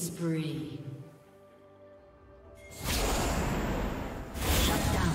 Spree. Shut down.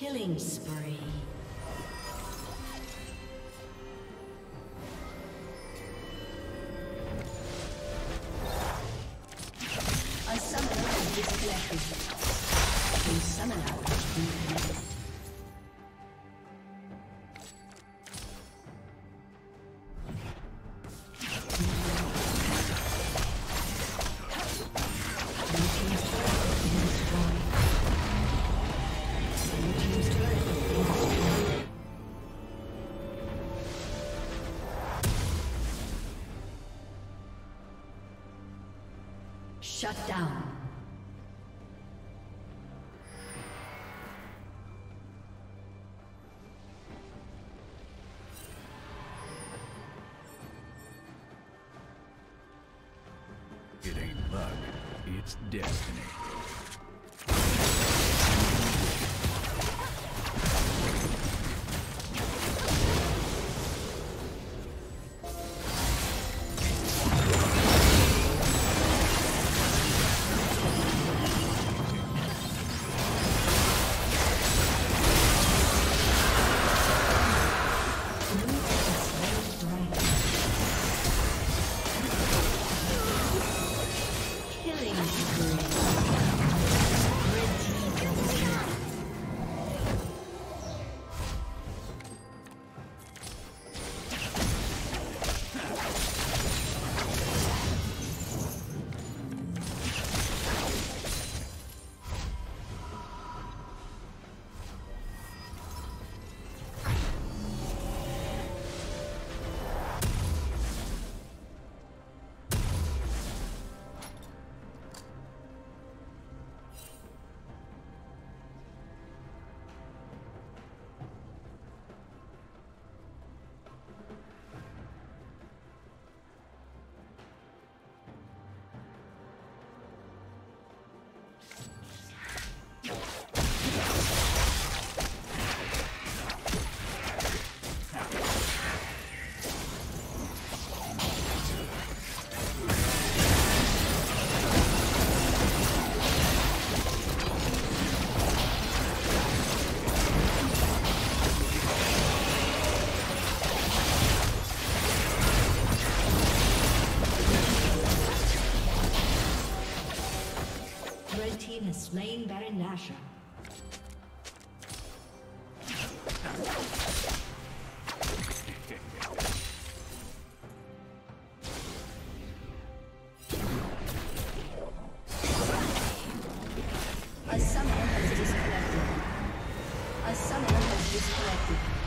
Killing spree. A summoner has disconnected. A summoner has disconnected. Blue team's turret has been destroyed. Shut down. It ain't luck, it's destiny. Has slain Baron Nashor. A summoner has disconnected.